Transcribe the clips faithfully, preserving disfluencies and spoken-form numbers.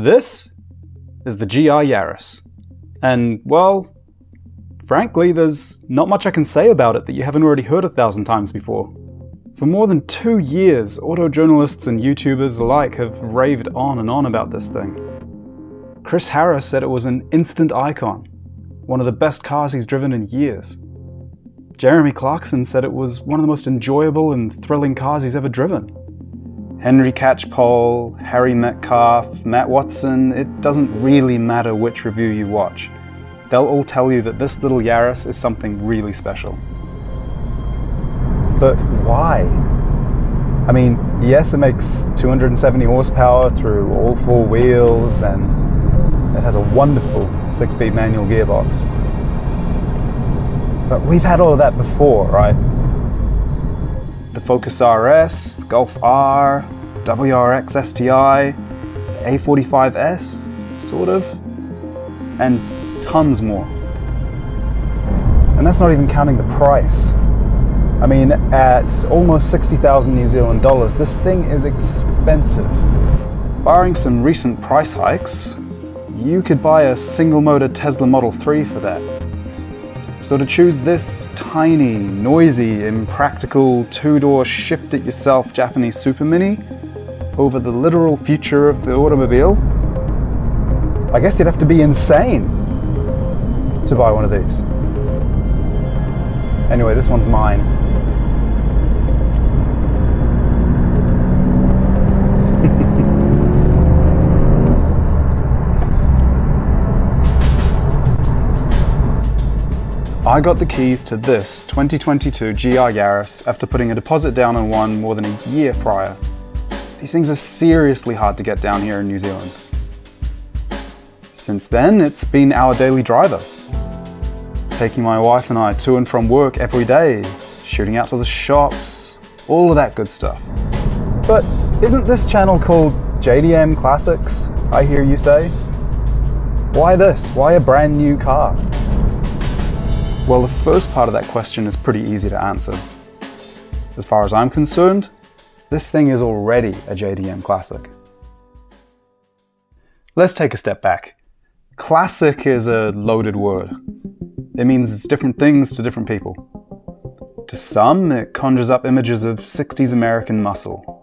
This is the G R Yaris. And, well, frankly, there's not much I can say about it that you haven't already heard a thousand times before. For more than two years, auto journalists and YouTubers alike have raved on and on about this thing. Chris Harris said it was an instant icon, one of the best cars he's driven in years. Jeremy Clarkson said it was one of the most enjoyable and thrilling cars he's ever driven. Henry Catchpole, Harry Metcalf, Matt Watson, it doesn't really matter which review you watch. They'll all tell you that this little Yaris is something really special. But why? I mean, yes, it makes two hundred seventy horsepower through all four wheels, and it has a wonderful six-speed manual gearbox. But we've had all of that before, right? The Focus R S, the Golf R, W R X S T I, A forty-five S, sort of, and tons more. And that's not even counting the price. I mean, at almost sixty thousand New Zealand dollars, this thing is expensive. Barring some recent price hikes, you could buy a single-motor Tesla Model three for that. So to choose this tiny, noisy, impractical, two-door, shift-it-yourself Japanese super mini over the literal future of the automobile, I guess you'd have to be insane to buy one of these. Anyway, this one's mine. I got the keys to this twenty twenty-two G R Yaris after putting a deposit down on one more than a year prior. These things are seriously hard to get down here in New Zealand. Since then, it's been our daily driver. Taking my wife and I to and from work every day, shooting out to the shops, all of that good stuff. But isn't this channel called J D M Classics, I hear you say? Why this? Why a brand new car? Well, the first part of that question is pretty easy to answer. As far as I'm concerned, this thing is already a J D M Classic. Let's take a step back. Classic is a loaded word. It means different things to different people. To some, it conjures up images of sixties American muscle.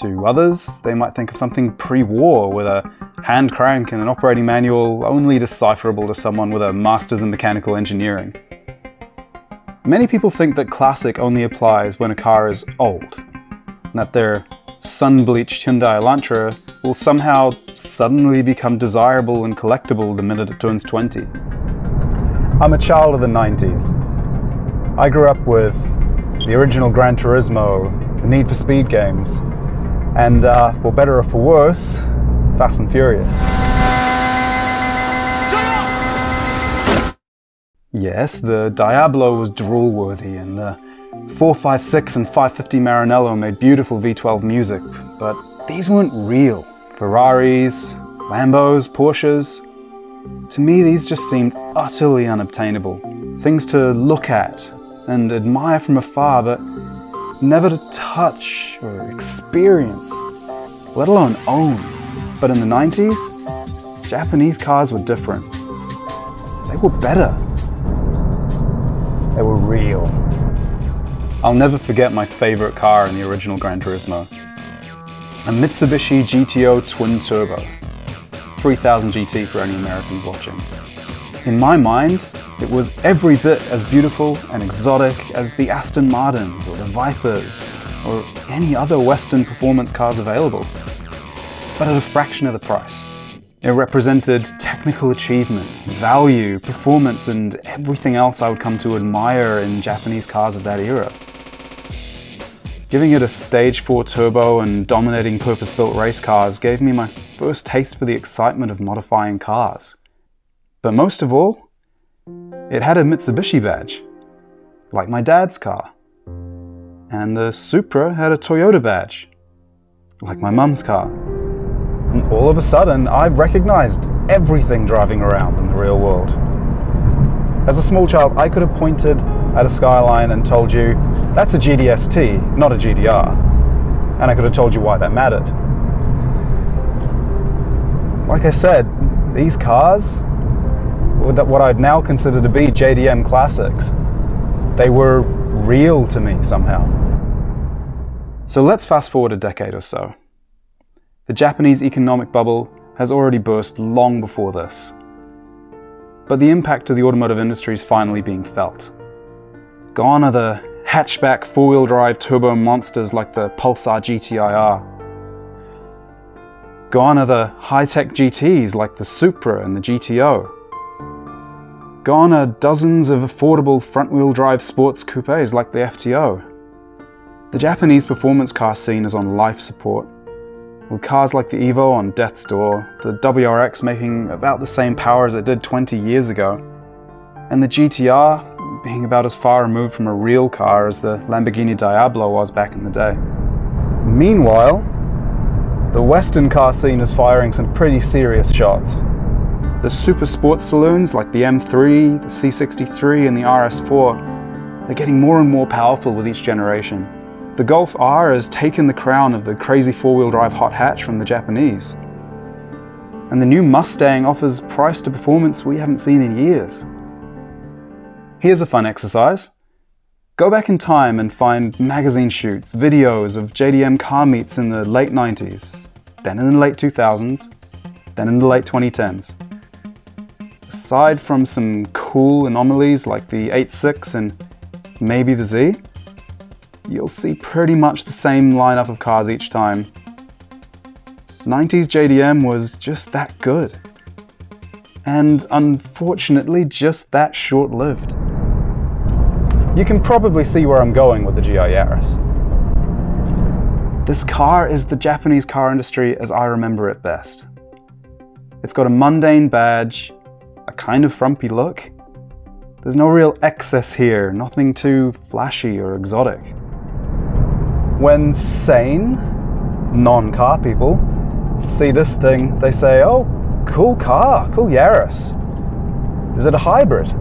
To others, they might think of something pre-war with a hand crank and an operating manual only decipherable to someone with a master's in mechanical engineering. Many people think that classic only applies when a car is old, and that their sun-bleached Hyundai Elantra will somehow suddenly become desirable and collectible the minute it turns twenty. I'm a child of the nineties. I grew up with the original Gran Turismo, the Need for Speed games, and uh, for better or for worse, Fast and Furious. Shut up! Yes, the Diablo was drool-worthy, and the four fifty-six and five fifty Maranello made beautiful V twelve music, but these weren't real. Ferraris, Lambos, Porsches. To me, these just seemed utterly unobtainable. Things to look at and admire from afar, but never to touch or experience, let alone own. But in the nineties, Japanese cars were different. They were better. They were real. I'll never forget my favorite car in the original Gran Turismo. A Mitsubishi G T O twin turbo. three thousand G T for any Americans watching. In my mind, it was every bit as beautiful and exotic as the Aston Martins or the Vipers or any other Western performance cars available, but at a fraction of the price. It represented technical achievement, value, performance, and everything else I would come to admire in Japanese cars of that era. Giving it a stage four turbo and dominating purpose-built race cars gave me my first taste for the excitement of modifying cars. But most of all, it had a Mitsubishi badge, like my dad's car. And the Supra had a Toyota badge, like my mum's car. And all of a sudden, I recognized everything driving around in the real world. As a small child, I could have pointed at a Skyline and told you, that's a G D S T, not a G D R. And I could have told you why that mattered. like I said, these cars, what I'd now consider to be J D M Classics, they were real to me somehow. So let's fast forward a decade or so. The Japanese economic bubble has already burst long before this, but the impact to the automotive industry is finally being felt. Gone are the hatchback four-wheel drive turbo monsters like the Pulsar G T I R. Gone are the high-tech G Ts like the Supra and the G T O. Gone are dozens of affordable front-wheel drive sports coupes like the F T O. The Japanese performance car scene is on life support, with cars like the Evo on death's door, the W R X making about the same power as it did twenty years ago, and the G T R being about as far removed from a real car as the Lamborghini Diablo was back in the day. Meanwhile, the Western car scene is firing some pretty serious shots. The super sports saloons like the M three, the C sixty-three and the R S four are getting more and more powerful with each generation. The Golf R has taken the crown of the crazy four-wheel drive hot hatch from the Japanese. And the new Mustang offers price to performance we haven't seen in years. Here's a fun exercise. Go back in time and find magazine shoots, videos of J D M car meets in the late nineties, then in the late two thousands, then in the late twenty tens. Aside from some cool anomalies like the eighty-six and maybe the Z, you'll see pretty much the same lineup of cars each time. nineties J D M was just that good. And unfortunately, just that short-lived. You can probably see where I'm going with the G R Yaris. This car is the Japanese car industry as I remember it best. It's got a mundane badge, a kind of frumpy look. There's no real excess here, nothing too flashy or exotic. When sane, non-car people see this thing, they say, oh, cool car, cool Yaris. Is it a hybrid?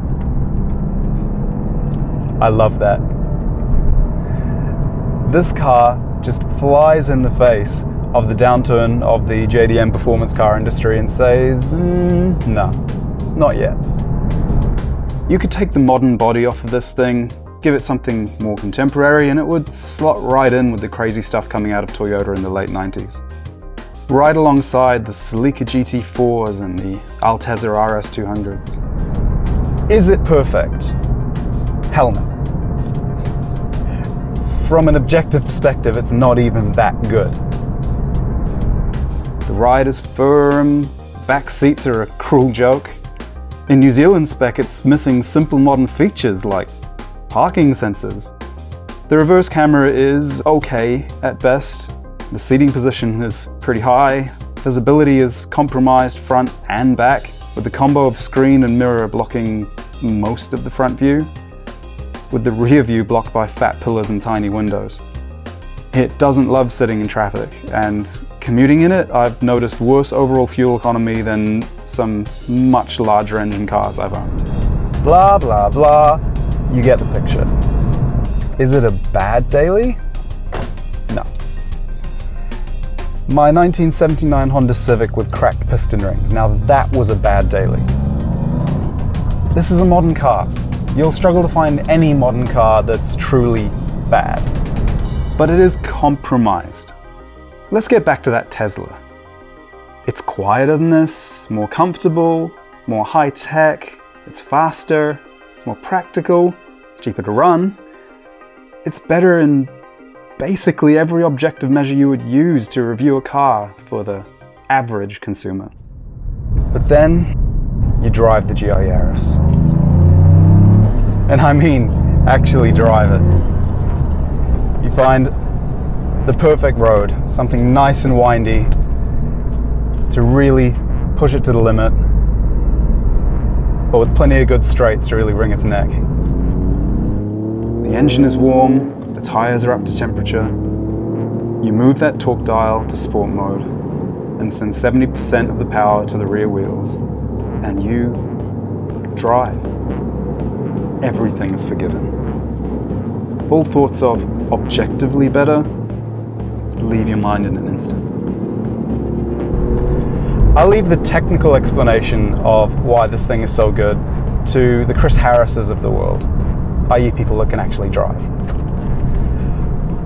I love that. This car just flies in the face of the downturn of the J D M performance car industry and says, mm, no, not yet. You could take the modern body off of this thing, give it something more contemporary, and it would slot right in with the crazy stuff coming out of Toyota in the late nineties. Right alongside the Celica G T fours and the Altezza R S two hundreds. Is it perfect? Hell no. From an objective perspective, it's not even that good. The ride is firm, back seats are a cruel joke. In New Zealand spec, it's missing simple modern features like parking sensors. The reverse camera is okay at best. The seating position is pretty high. Visibility is compromised front and back, with the combo of screen and mirror blocking most of the front view, with the rear view blocked by fat pillars and tiny windows. It doesn't love sitting in traffic, and commuting in it, I've noticed worse overall fuel economy than some much larger engine cars I've owned. Blah, blah, blah. You get the picture. Is it a bad daily? No. My nineteen seventy-nine Honda Civic with cracked piston rings. Now that was a bad daily. This is a modern car. You'll struggle to find any modern car that's truly bad. But it is compromised. Let's get back to that Tesla. It's quieter than this, more comfortable, more high-tech, it's faster, it's more practical, it's cheaper to run. It's better in basically every objective measure you would use to review a car for the average consumer. But then you drive the G R Yaris. And I mean, actually drive it. You find the perfect road, something nice and windy to really push it to the limit, but with plenty of good straights to really wring its neck. The engine is warm, the tires are up to temperature. You move that torque dial to sport mode and send seventy percent of the power to the rear wheels, and you drive. Everything is forgiven. All thoughts of objectively better leave your mind in an instant. I'll leave the technical explanation of why this thing is so good to the Chris Harrises of the world, that is people that can actually drive.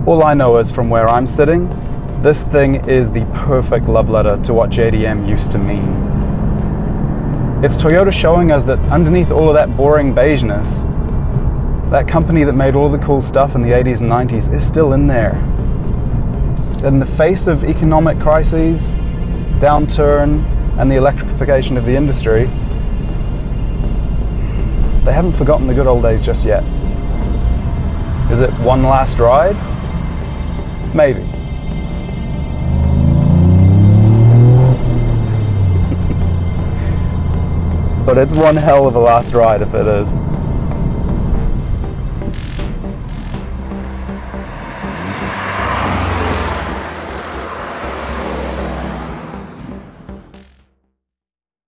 All I know is from where I'm sitting, this thing is the perfect love letter to what J D M used to mean. It's Toyota showing us that underneath all of that boring beigeness, that company that made all the cool stuff in the eighties and nineties is still in there. In the face of economic crises, downturn, and the electrification of the industry, they haven't forgotten the good old days just yet. Is it one last ride? Maybe. But it's one hell of a last ride if it is.